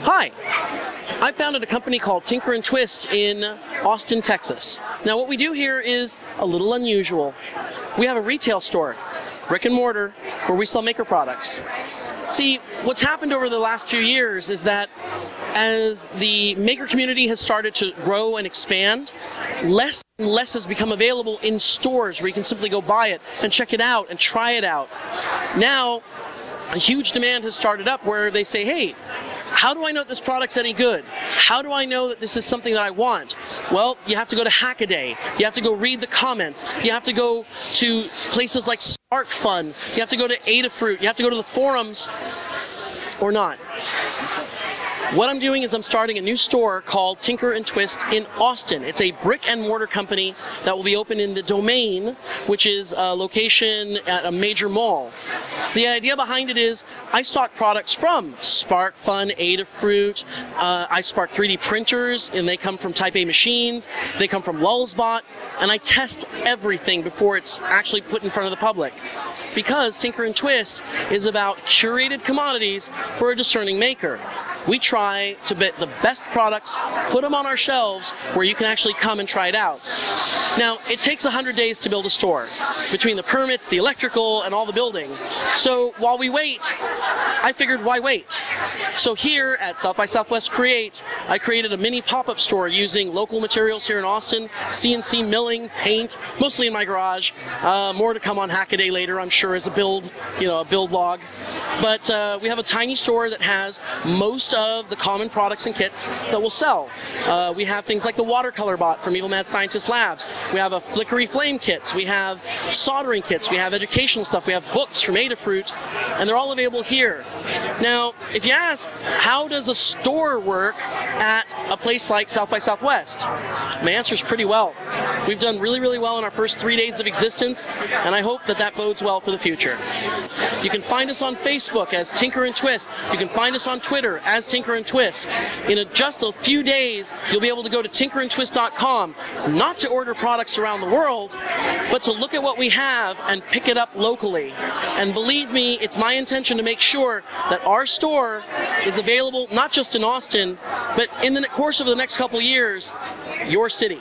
Hi, I founded a company called Tinker and Twist in Austin, Texas. Now what we do here is a little unusual. We have a retail store, brick and mortar, where we sell maker products. See, what's happened over the last few years is that as the maker community has started to grow and expand, less and less has become available in stores where you can simply go buy it and check it out and try it out. Now, a huge demand has started up where they say, hey, how do I know that this product's any good? How do I know that this is something that I want? Well, you have to go to Hackaday. You have to go read the comments. You have to go to places like SparkFun. You have to go to Adafruit. You have to go to the forums, or not. What I'm doing is I'm starting a new store called Tinker and Twist in Austin. It's a brick and mortar company that will be open in the Domain, which is a location at a major mall. The idea behind it is I stock products from SparkFun, Adafruit, I Spark 3D printers, and they come from Type A machines, they come from Lulzbot, and I test everything before it's actually put in front of the public. Because Tinker and Twist is about curated commodities for a discerning maker. We try to get the best products, put them on our shelves where you can actually come and try it out. Now, it takes 100 days to build a store, between the permits, the electrical, and all the building. So while we wait, I figured, why wait? So here at South by Southwest Create, I created a mini pop-up store using local materials here in Austin, CNC milling, paint, mostly in my garage. More to come on Hackaday later, I'm sure, as a build, a build log. But we have a tiny store that has most of the common products and kits that we'll sell. We have things like the Watercolor Bot from Evil Mad Scientist Labs. We have a Flickery Flame Kits. We have soldering kits. We have educational stuff. We have books from Adafruit, and they're all available here. Now, if you ask, how does a store work at a place like South by Southwest? My answer is pretty well. We've done really, really well in our first 3 days of existence, and I hope that that bodes well for the future. You can find us on Facebook as Tinker and Twist. You can find us on Twitter as Tinker and Twist. Just a few days, you'll be able to go to tinkerandtwist.com, not to order products around the world, but to look at what we have and pick it up locally. And believe me, it's my intention to make sure that our store is available not just in Austin, but in the course of the next couple years, your city.